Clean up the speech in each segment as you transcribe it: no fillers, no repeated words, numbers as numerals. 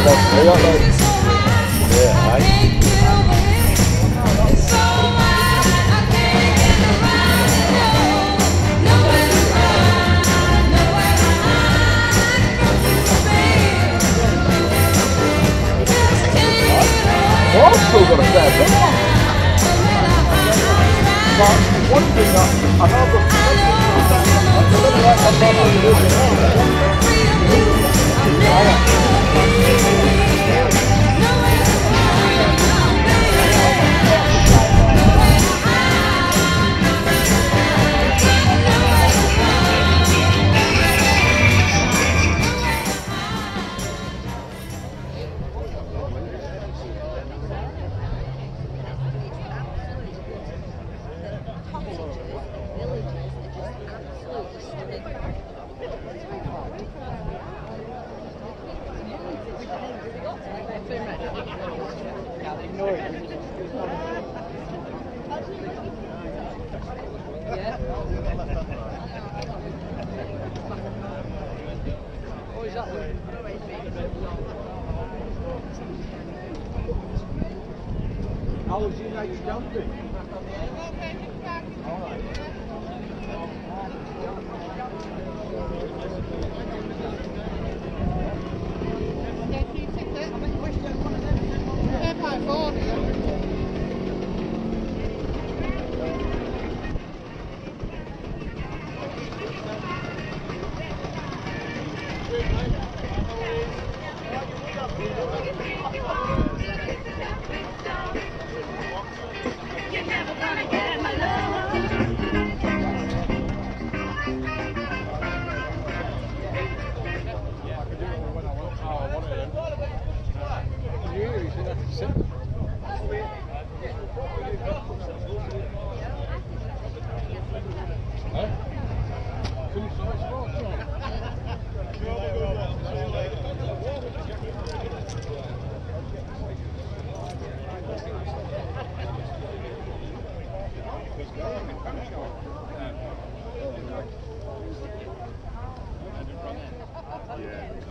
Still got a fair bit. But one thing I know I've got to make it I don't like my brother to do it. How was you guys jumping? All right.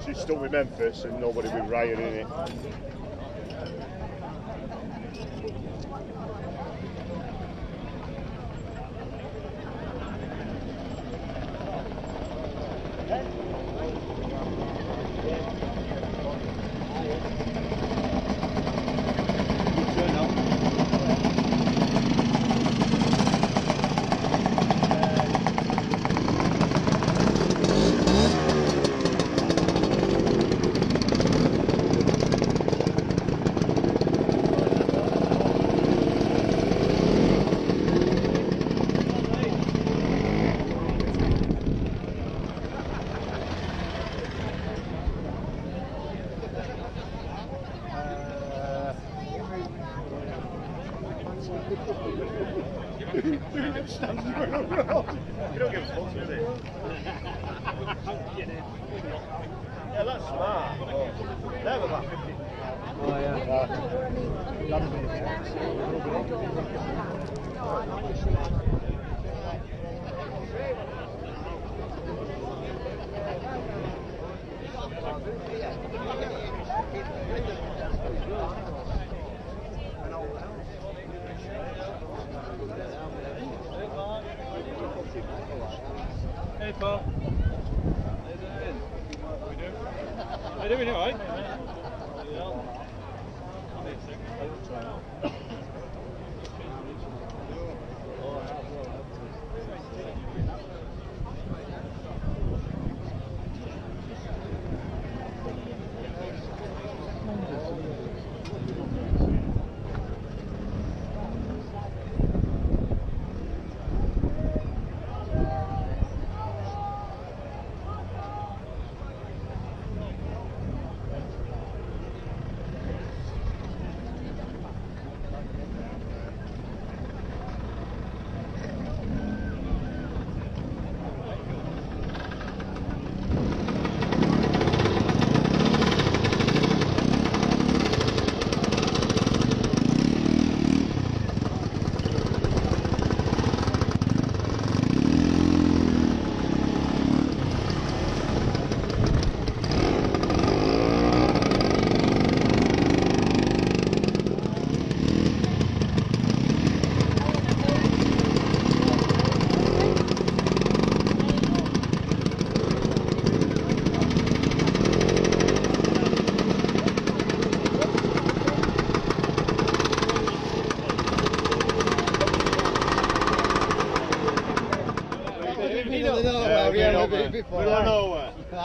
She's still with Memphis and nobody with Ryan in it. Yeah, that's smart. Never that 50. Oh, yeah. Hey, Paul. How are you doing, all right?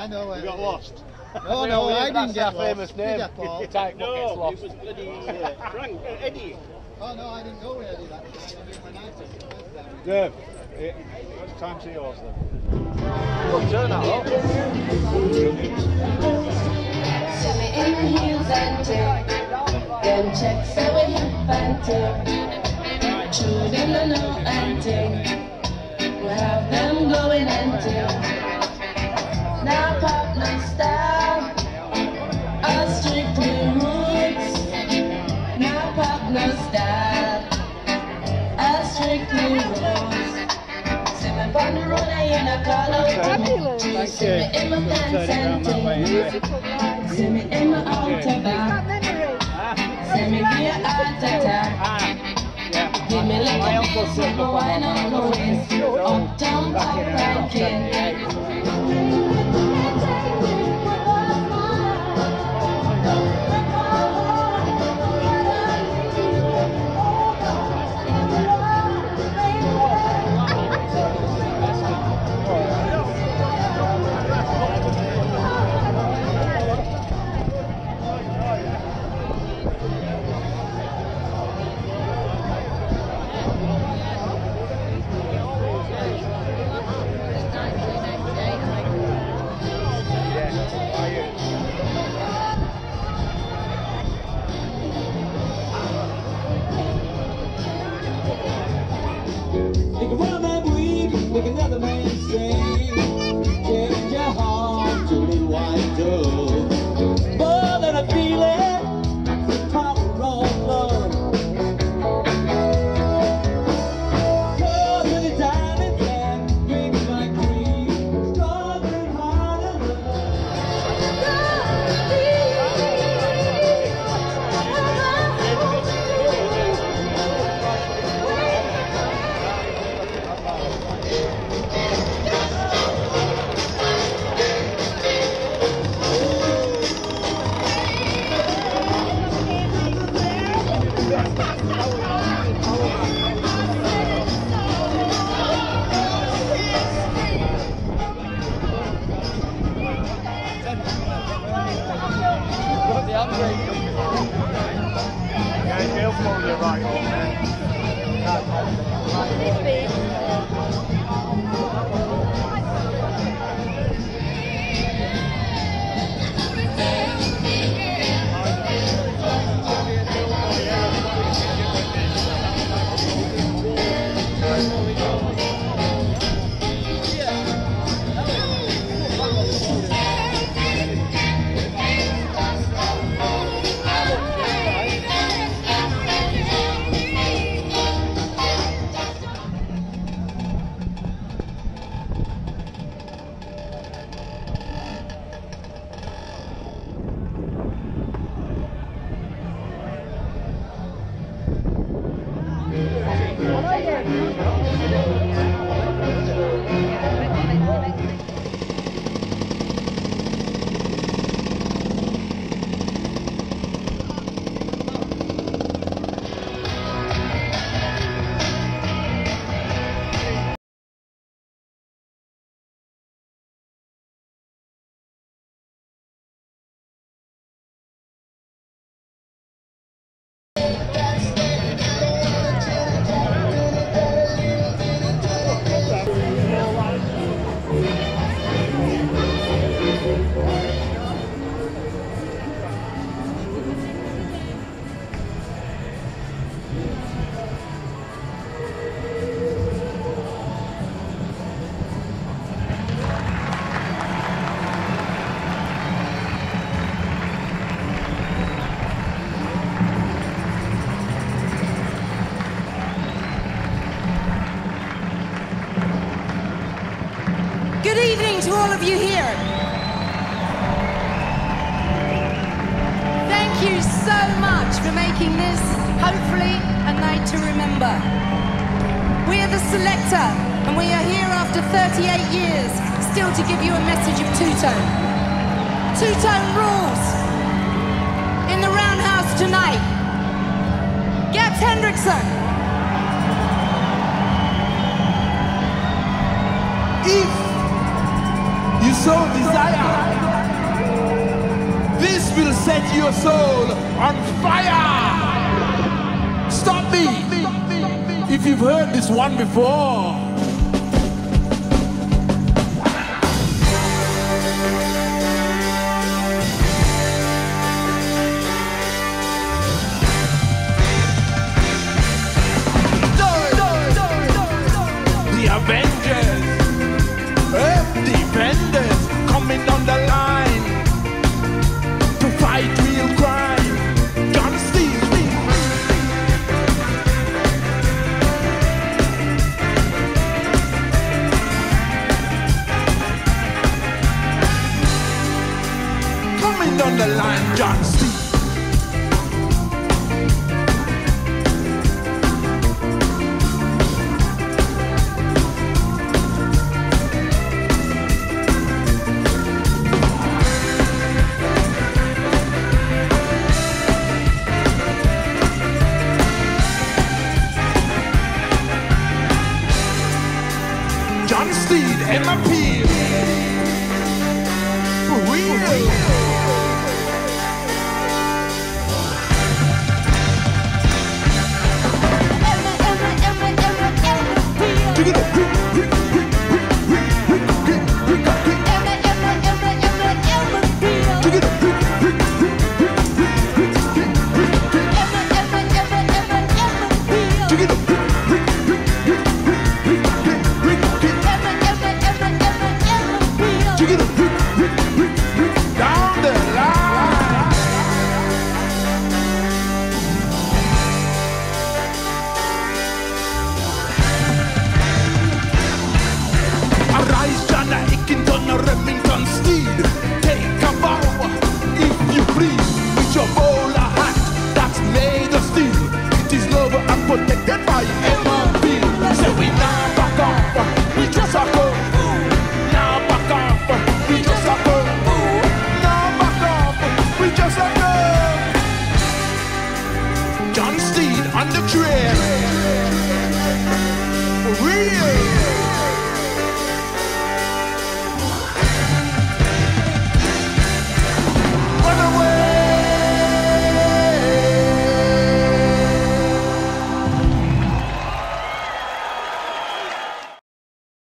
I know where. You got lost. No, no, I didn't get lost. Famous name. You type no, gets lost. It was bloody Frank, Eddie. Oh no, I didn't go with Eddie that time. I did my nicest. Dave, it's time to yours then. Well, turn that up. Send me in heels and tail. Then check so we hip and tail. Chewed in the no and tail. We'll have them going and tail. Now pop my style, all strictly roots. Now pop no style, all strictly roots. See me on the road, I ain't a call out. See me in my pants and jeans. See me in my outer bar. See me via heart attack. Give me like a big silver wine on the waist. Uptown pop rockin'. You here. Thank you so much for making this, hopefully, a night to remember. We are the Selector, and we are here after 38 years, still to give you a message of Two Tone. Two Tone rules in the Roundhouse tonight. Gaps Hendrickson. If you so desire. set your soul on fire. Stop me if you've heard this one before. On the line, John C. John Steed and my people.